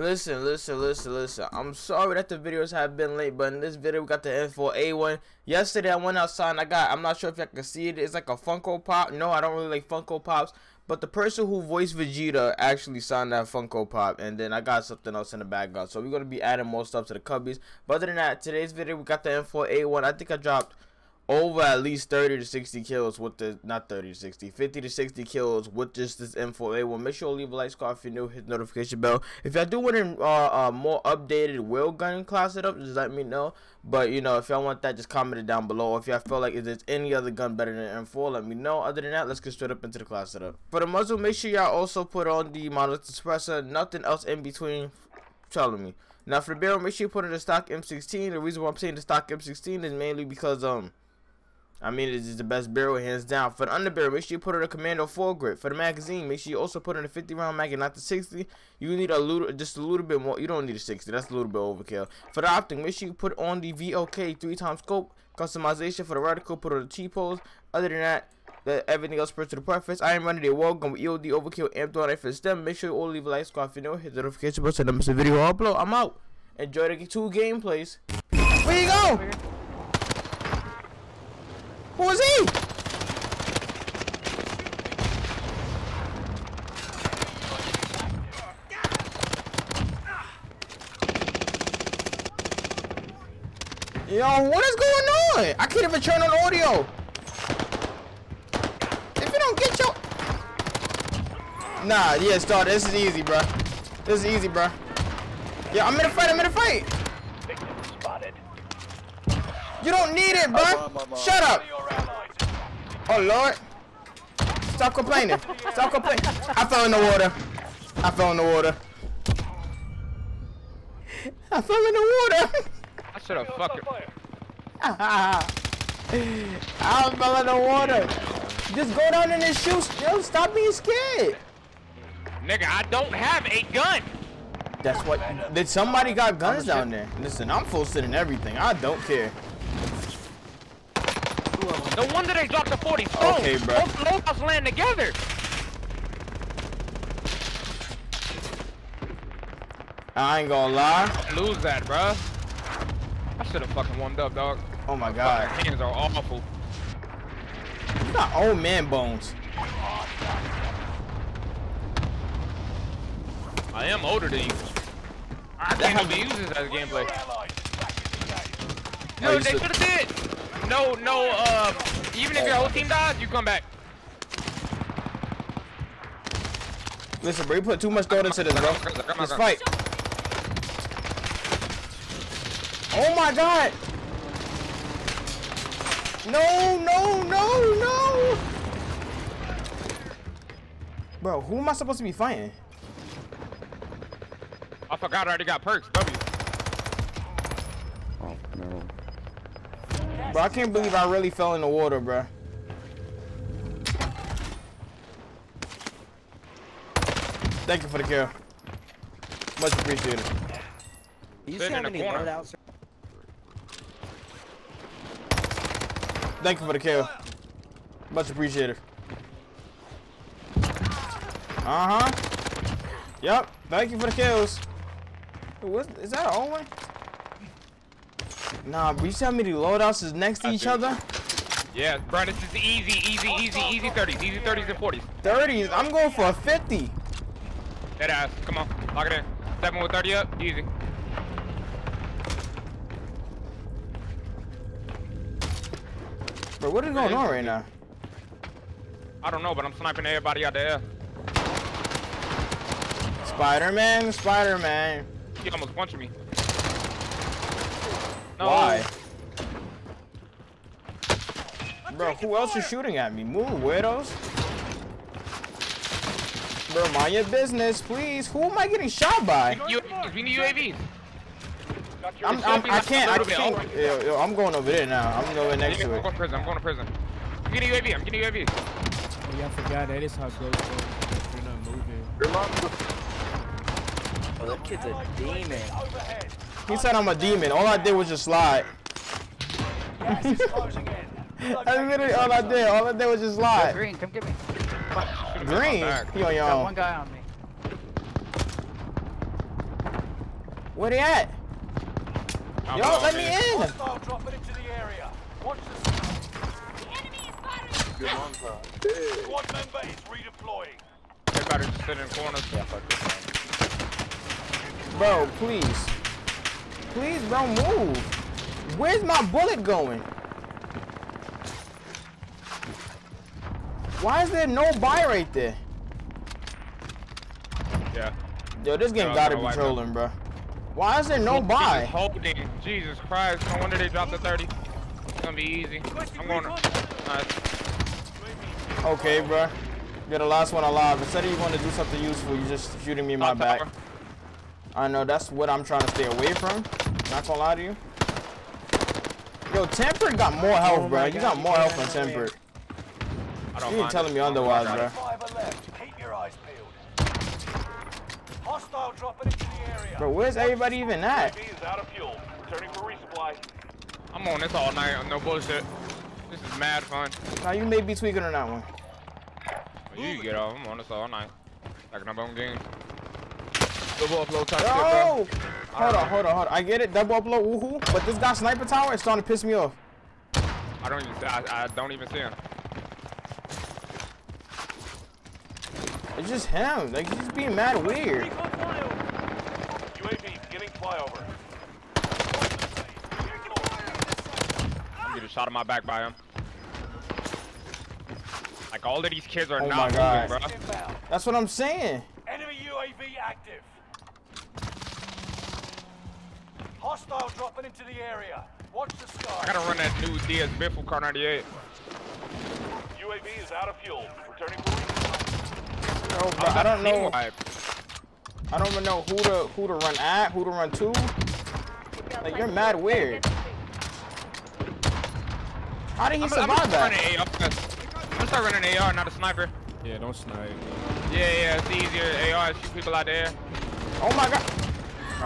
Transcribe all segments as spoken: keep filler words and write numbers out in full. Listen, listen, listen, listen. I'm sorry that the videos have been late, but in this video we got the M four A one. Yesterday I went outside and I got, I'm not sure if you can see it, it's like a Funko Pop. No, I don't really like Funko Pops, but the person who voiced Vegeta actually signed that Funko Pop, and then I got something else in the background. So we're going to be adding more stuff to the cubbies. But other than that, today's video we got the M four A one. I think I dropped over at least thirty to sixty kills with the, not thirty to sixty, fifty to sixty kills with just this M four A one. Make sure to leave a like, subscribe if you're new, hit the notification bell. If y'all do want a uh, uh, more updated wheel gun class it up, just let me know. But you know, if y'all want that, just comment it down below. If y'all feel like if there's any other gun better than M four, let me know. Other than that, let's get straight up into the class it up. For the muzzle, make sure y'all also put on the Model Expressa, nothing else in between. Telling me now for the barrel, make sure you put in the stock M sixteen. The reason why I'm saying the stock M sixteen is mainly because um. I mean, it is the best barrel, hands down. For the underbarrel, make sure you put in a Commando Four Grip. For the magazine, make sure you also put in a fifty round mag and not the sixty. You need a little, just a little bit more. You don't need a sixty. That's a little bit overkill. For the optic, make sure you put on the V L K three times scope. Customization for the reticle, put on the t poles. Other than that, that everything else per to the preference. I am running a wall gun with E O D overkill amped on it for the stem. Make sure you all leave a like, subscribe if you know, hit the notification bell so I don't miss a video or upload. I'm out. Enjoy the two gameplays. Where you go? Who is he? Yo, what is going on? I can't even turn on audio. If you don't get your... Nah, yeah, start. This is easy, bro. This is easy, bro. Yeah, I'm in a fight. I'm in a fight. You don't need it, bro. Oh, my, my, my. Shut up. Oh, Lord. Stop complaining. Stop complaining. I fell in the water. I fell in the water. I fell in the water. I should have fucking... I fell in the water. Just go down in his shoes. Yo, stop being scared. Nigga, I don't have a gun. That's what... Did somebody got guns down there? Listen, I'm full sitting everything. I don't care. No wonder they dropped the forty stone. Okay, bro. Both locals land together. I ain't gonna lie. Lose that, bro. I should have fucking warmed up, dog. Oh my god. My hands are awful. You got old man bones. I am older than you. I that can't even use this as a gameplay. Dude, oh, they should have did. No, no, uh, even if your whole team dies, you come back. Listen, bro, you put too much thought into this, bro. Let's fight. Oh my god! No, no, no, no! Bro, who am I supposed to be fighting? I forgot I already got perks, W. Oh, no. Bro, I can't believe I really fell in the water, bro. Thank you for the kill. Much appreciated. You see how many loadouts? Thank you for the kill. Much appreciated. Uh-huh. Yep. Thank you for the kills. What, is that an old one? Nah, bro, you see how many loadouts is next to I each do. other? Yeah, bro, this is easy, easy, easy, easy thirties. Easy thirties and forties. thirties? I'm going for a fifty. Dead ass. Come on. Lock it in. Seven with thirty up. Easy. Bro, what is going on right now? I don't know, but I'm sniping everybody out there. Spider-Man, Spider-Man. He almost punched me. No. Why? Bro, who else is shooting at me? Move, weirdos. Bro, mind your business, please. Who am I getting shot by? You, we need U A Vs. I'm, I'm, I can't, I can't. Yo, yo, I'm going over there now. I'm going next to it. I'm going to prison. I'm going to prison. I'm getting U A V. I'm getting U A V. Oh, yeah, I forgot. That is how it goes. You're not moving. Oh, that kid's a demon. He said I'm a demon. All I did was just slide. That's literally all I did. All I did was just slide. Yo, green, come get me. Green? Yo, yo. Got one guy on me. Where they at? Yo, let me in! Squad member is redeploying. Everybody just sit in corners. Yeah, fuck. Bro, please. Please don't move. Where's my bullet going? Why is there no buy right there? Yeah. Yo, this game gotta be trolling, bro. Why is there no buy? Holding. Jesus Christ. No wonder they dropped the thirty. It's gonna be easy. I'm gonna. Nice. Okay, bro. You're the last one alive. Instead of you want to do something useful, you just shooting me in my Top back. Tower. I know that's what I'm trying to stay away from. Not gonna lie to you. Yo, Tempered got more health, oh bro. You got more health than Tempered. I don't you ain't telling me otherwise, bro. Bro, where's everybody even at? I'm on this all night. No bullshit. This is mad fun. Now you may be tweaking on that one. You get off. I'm on this all night. Like number one game. Double upload type oh! shit, bro. Hold on, hold on, hold on. I get it. Double upload, woohoo. But this guy sniper tower is starting to piss me off. I don't even. I, I don't even see him. It's just him. Like he's just being mad weird. U A V getting flyover. I'm getting shot in my back by him. Like all of these kids are oh not moving, bro. That's what I'm saying. Enemy U A V active. Hostile dropping into the area. Watch the sky. I gotta run that new D S biffle car ninety-eight. U A V is out of fuel. Returning for no, bro, I don't know. Wipe. I don't even know who to who to run at, who to run to. Like you're mad weird. How did he I'm, survive I'm that? I'm gonna start running A R, not a sniper. Yeah, don't snipe. Yeah, yeah, it's easier. A R shoot people out there. Oh my god.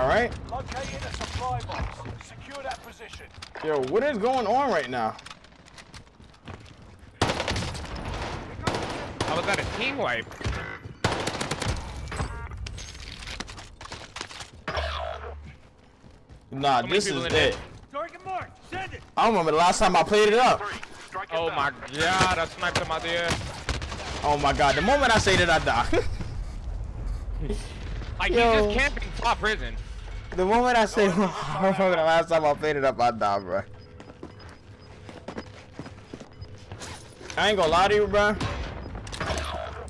All right. Located a supply box. Secure that position. Yo, what is going on right now? How was that a team wipe? Nah, this is it. Target mark. Send it. I remember the last time I played it up. Oh my god, I sniped him out there. Oh my god, the moment I say that, I die. Like yo, you just can't be top prison. The moment I say, no, I remember the last time I played it up, I died, bro. I ain't gonna lie to you, bro.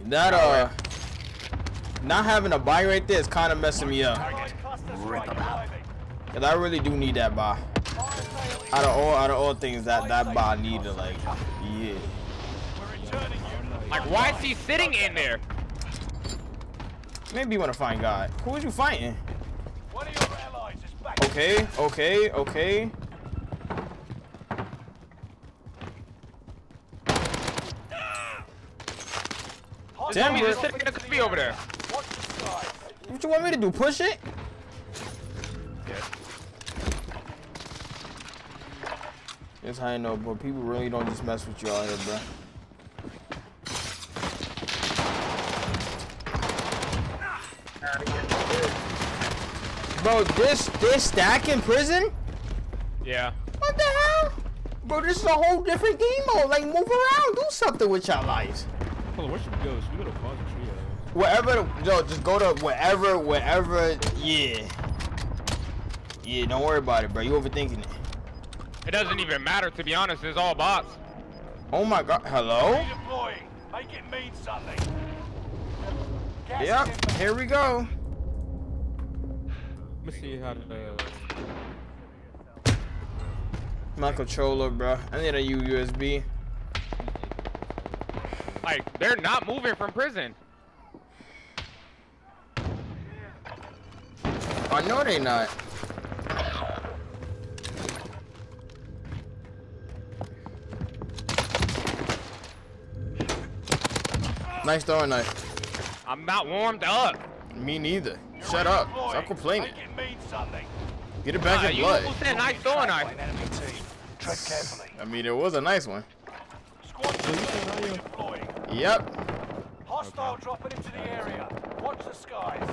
That, uh, not having a buy right there is kind of messing me up. Cause I really do need that buy. Out of all, out of all things, that, that buy I need to, like, yeah. Like, why is he sitting in there? Maybe you want to find God. Who is you fighting? One of your allies is back. Okay, okay, okay. Damn, you just sitting in the tree over there. What you want me to do? Push it? Yeah. Yes, I know, but people really don't just mess with you out here, bro. Bro, this this stack in prison? Yeah. What the hell? Bro, this is a whole different game mode. Like, move around, do something with your lives. Hold on, where should we go? Should we go to Plaza Tree? Wherever, yo, just go to wherever, wherever. Yeah. Yeah, don't worry about it, bro. You overthinking it. It doesn't even matter, to be honest. It's all bots. Oh my god. Hello? Make it mean something. Yep. Here we go. Let me see how to uh... my controller, bro. I need a U S B. Like they're not moving from prison. I know they not. Nice throwing knife. I'm not warmed up. Me neither. Shut up. Stop complaining. Get it back nah, in blood. Nice throwing knife. Tread carefully. I mean, it was a nice one. Yep. Hostile dropping into the area. Watch the skies.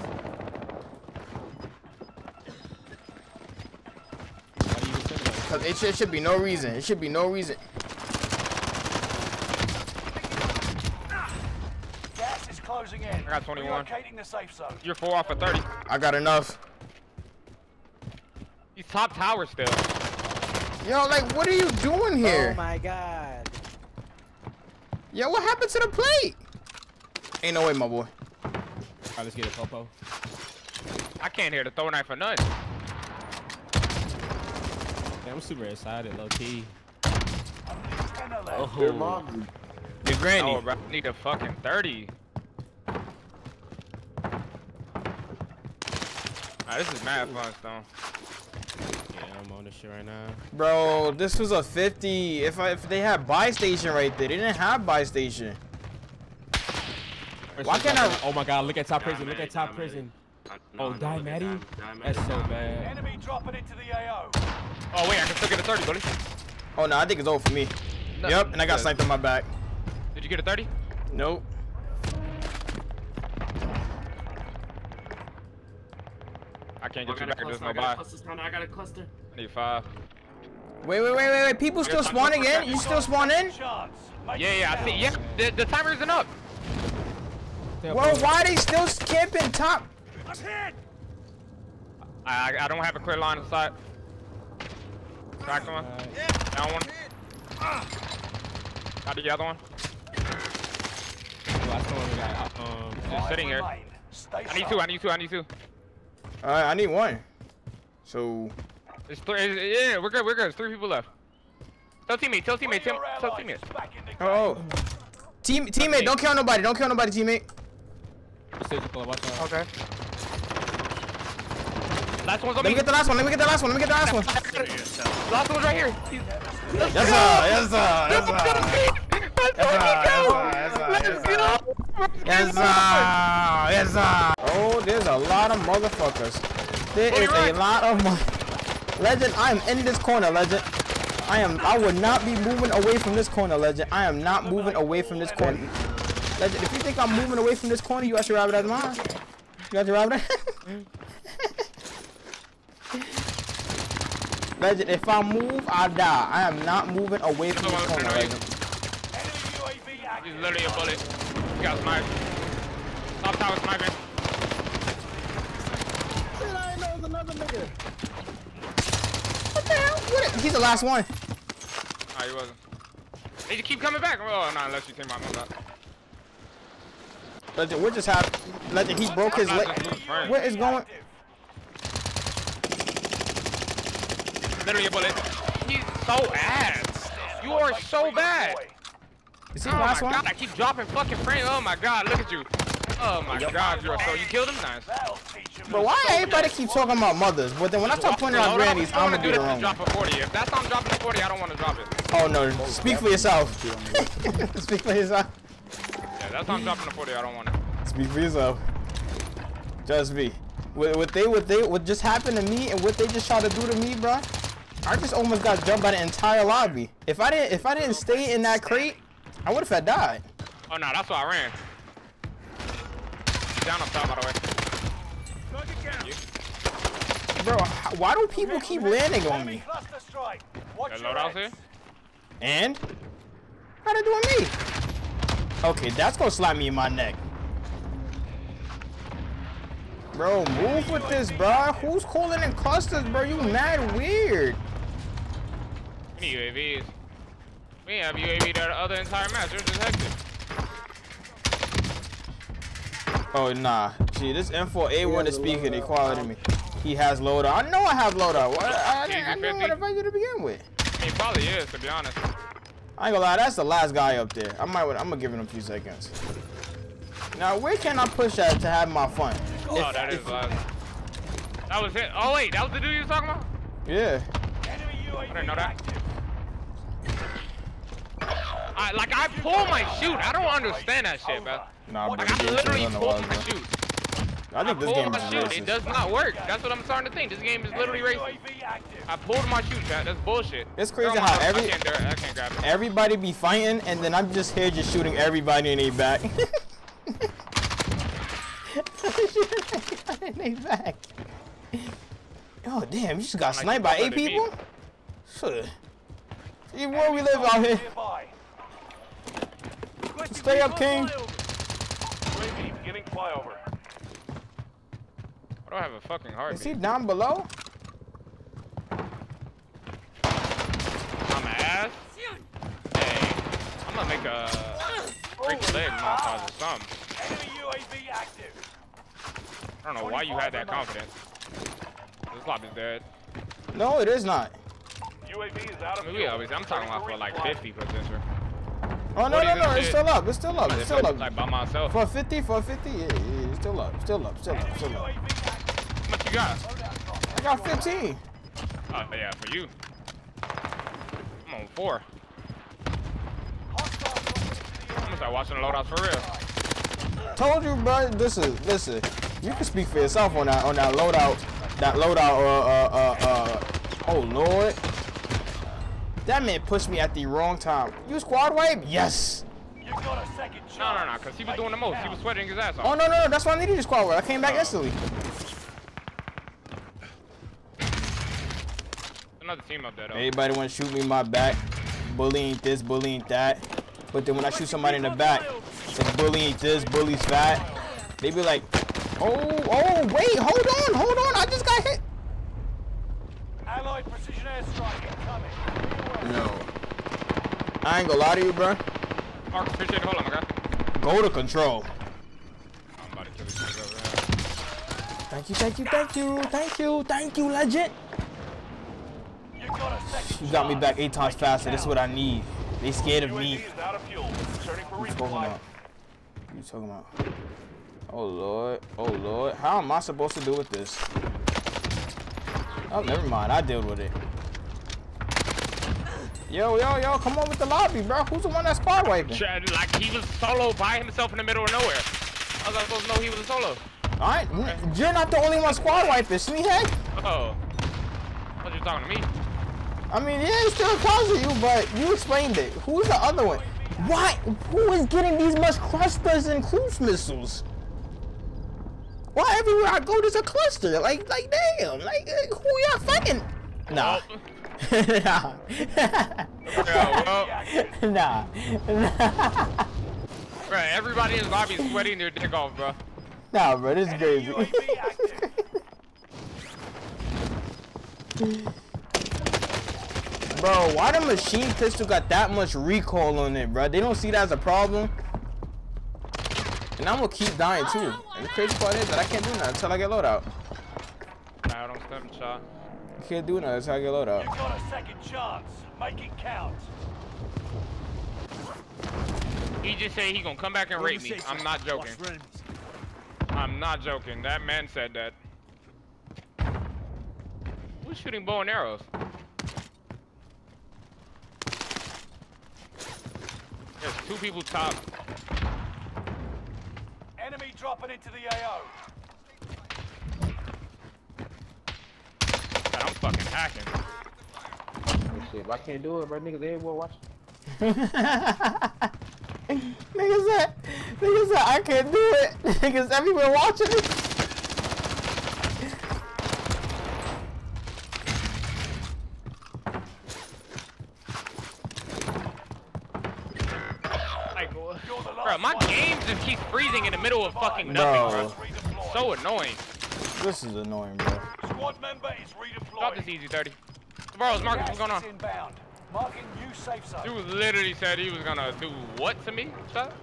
Cause it should, it should be no reason. It should be no reason. Gas is closing in. I got twenty-one. The safe zone. You're four off of thirty. I got enough. You top tower still. Yo, like, what are you doing here? Oh my god. Yo, what happened to the plate? Ain't no way, my boy. All right, let's get it, Popo. I can't hear the throw knife for nothing. I'm super excited, low key. Oh, your mom. Your granny. Oh, bro, I need a fucking thirty. Nah, this is mad fun, though. Yeah, I'm on this shit right now. Bro, this was a fifty. If I, if they had buy station right there, they didn't have buy station. Why can't I? Oh my God! Look at top prison. Look at top prison. Oh, die, Maddie? That's so bad. Enemy dropping into the A O. Oh, wait, I can still get a thirty, buddy. Oh, no, I think it's over for me. No, yep, and I got sniped on my back. Did you get a thirty? Nope. I can't get you back. There's no buy. I got a cluster. I need five. Wait, wait, wait, wait, wait. People still spawning in? You still spawn in? Yeah, yeah, I see. Yeah, the, the timer isn't up. Well, why are they still camping top? I'm hit! I, I don't have a clear line of sight. Cracked one. Uh, yeah, down one. Uh, got the other one. The last one we got. Um, just sitting here. I need two, I need two, I need two. Uh, I need one. So... It's three, it's, yeah, we're good, we're good. There's three people left. Tell teammate, tell teammate, tell, tell teammate. Oh. Team, teammate, don't kill nobody, don't kill nobody, teammate. Okay. Last one's on me. Let me get the last one. Let me get the last one. Let me get the last one. Last one's right here. Let's yes, sir. Yes, sir. Yes, sir. Let's go. Yes, sir. Yes, sir. Oh, there's a lot of motherfuckers. There is a lot of mo- Legend, I am in this corner, Legend. I am. I would not be moving away from this corner, Legend. I am not moving away from this corner. Legend, if you think I'm moving away from this corner, you got your rabbit out of mine. You got your rabbit out. Legend, if I move, I die. I am not moving away from the corner, Legend. He's literally a bullet. He got sniped. Top tower sniping. Shit, I didn't know it was another nigga. What the hell? What? He's the last one. Ah, he wasn't. They just keep coming back. Oh, no, unless you take my move out. Legend, what just happened? Legend, he broke his leg. Where is going? Literally a bullet. He's so ass. You are so bad. Is he the last one? Oh my god, I keep dropping fucking frames. Oh my god, look at you. Oh my god, you're so. You killed him? Nice. But why everybody keep talking about mothers? But then when I start pointing out grannies, I'm gonna do the wrong. If that's how I'm dropping a forty, I don't want to drop it. Oh no, speak for yourself. Speak for yourself. Yeah, that's how I'm dropping a forty, I don't want it. Speak for yourself. Just me. What, what they, what they, what just happened to me and what they just tried to do to me, bro. I just almost got jumped by the entire lobby. If I didn't, if I didn't stay in that crate, I would have died. Oh no, that's why I ran. Down on top, by the way. Bro, why do people keep landing on me? Got loadouts here. And how they doing me? Okay, that's gonna slap me in my neck. Bro, move with this, bro. Who's calling in clusters, bro? You mad weird. We need U A Vs. We have U A V there the other entire match. You're just hectic. Oh, nah. See, this M four A one is speaking equality to me. He has loadout. I know I have loadout. I, I, I know what if I do to begin with. He probably is, to be honest. I ain't gonna lie. That's the last guy up there. I might. I'm gonna give him a few seconds. Now, where can I push that to have my fun? Oh, if, that is if, loud. That was it. Oh, wait, that was the dude you was talking about? Yeah. I didn't know that. I, like, I pull my shoot. I don't understand that shit, bro. Nah, like, I literally pull my shoot. I think this game is racist. It does not work. That's what I'm starting to think. This game is literally racist. I pulled my shoot, bro. That's bullshit. It's crazy how every, I can't do it. I can't grab it. Everybody be fighting, and then I'm just here just shooting everybody in their back. I didn't back. Oh damn, you just got sniped by eight people? Shit. Even where we live out here. Stay up, King. Giving flyover. I don't have a fucking heartbeat. Is he down below? I'm ass. Hey, I'm gonna make a freak leg montage or something. Enemy U A V active. I don't know why you had that confidence. This lob is dead. No, it is not. U A V is out of fuel. I mean, I'm talking about for like fifty potential. Oh no no no! It's still up. It's still up. It's still up. Like by myself. For fifty, for fifty, yeah, yeah, it's still up. Still up. Still up. Still up. How much you got? I got fifteen. Oh yeah, for you. I'm on four. I'm gonna start watching the loadouts for real. Told you, bro. Listen, listen. You can speak for yourself on that on that loadout. That loadout. Uh uh uh uh. Oh Lord. That man pushed me at the wrong time. You squad wipe? Yes. You got a second chance. No, no, no, because he was doing the most. He was sweating his ass off. Oh, no, no, no. That's why I needed a squad wipe. I came back uh, instantly. Another team up there, though. Everybody want to shoot me in my back. Bullying this, bullying that. But then when I shoot somebody in the back, it's like bullying this, bullies that. They be like, oh, oh, wait, hold on, hold on. I just got hit. Allied precision airstrike incoming. No. I ain't gonna lie to you, bro. Mark, appreciate it. Hold on, okay? Go to control. I'm about to kill these guys over here. Thank you, thank you, thank you, thank you, thank you, legend. You got, you got me back eight times faster. That's what I need. They scared of me. What you talking about? What you talking about? Oh, Lord. Oh, Lord. How am I supposed to deal with this? Oh, never mind. I deal with it. Yo, yo, yo, come on with the lobby, bro. Who's the one that's squad wiping? Like, he was solo by himself in the middle of nowhere. I was supposed to know he was a solo. Alright, you're not the only one squad wiping, sneakhead. Oh. What are you talking to me? I mean, yeah, it's still causing you, but you explained it. Who's the other one? Why? Who is getting these much clusters and cruise missiles? Why everywhere I go, there's a cluster? Like, like, damn. Like, who y'all fucking? Nah. Oh. Nah. Bro, nah. Bro, everybody in the lobby is sweating their dick off, bro. Nah, bro, this is crazy. Bro, why the machine pistol got that much recoil on it, bro? They don't see that as a problem. And I'm gonna keep dying too. And the crazy part is that I can't do nothing until I get loadout. Nah, don't step and shot. Can't do nothing. That's how I get load up. You got a second chance. Make it count. He just said he gonna come back and rape me. I'm not joking. I'm not joking. That man said that. Who's shooting bow and arrows? There's two people top. Enemy dropping into the A O. I'm fucking hacking. Oh, shit. If I can't do it, bro, niggas everywhere watching. Niggas said, niggas said, I can't do it. Niggas everywhere watching it. Like, bro, my game just keeps freezing in the middle of fucking nothing, bro. It's so annoying. This is annoying, bro. Squad member is redeployed. Stop this easy, thirty. Tomorrow's market, what's going on? Marking new safe zone. Dude literally said he was gonna do what to me? Stop.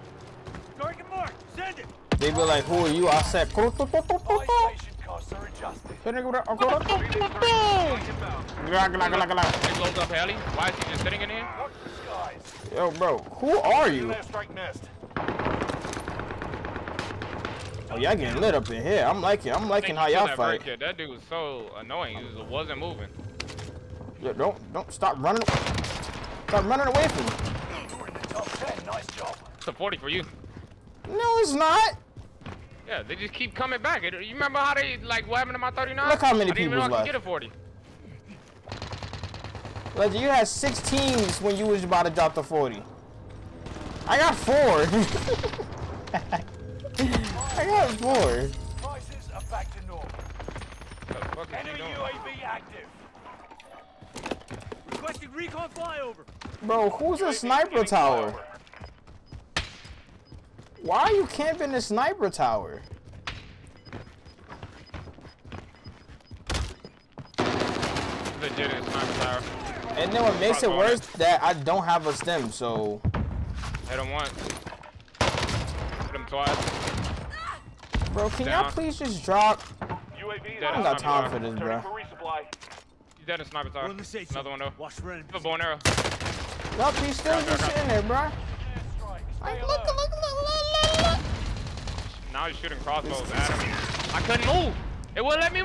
Target mark, send it. They be like, who are you? I said, costs are adjusted. Why is he just sitting in here? Yo, bro, who are you? Oh, y'all getting lit up in here. I'm liking, I'm liking how y'all fight. Kid. That dude was so annoying. He just wasn't moving. Yeah, don't, don't stop running. Stop running away from me. You're in the top ten. Nice job. It's a forty for you. No, it's not. Yeah, they just keep coming back. You remember how they like what happened to my thirty-nine? Look how many I didn't people even know I could get a forty. Legend, you had sixteens when you was about to drop the forty. I got four. I got four. Prices are back to normal. Enemy U A V active. Requesting recon flyover. Bro, who's a sniper tower? Why are you camping the sniper tower? Legit in sniper tower. And then what makes it worse that I don't have a stem, so. Hit him once. Hit him twice. Bro, can y'all please just drop? U A V, I don't got time for this, bro. He's dead in sniper tower. Another one though. Watch the a bow and arrow. Nope, he's still just sitting there, bro. Like, look, look, look, look, look, look. Now he's shooting crossbows at him. I couldn't move. It wouldn't let me move.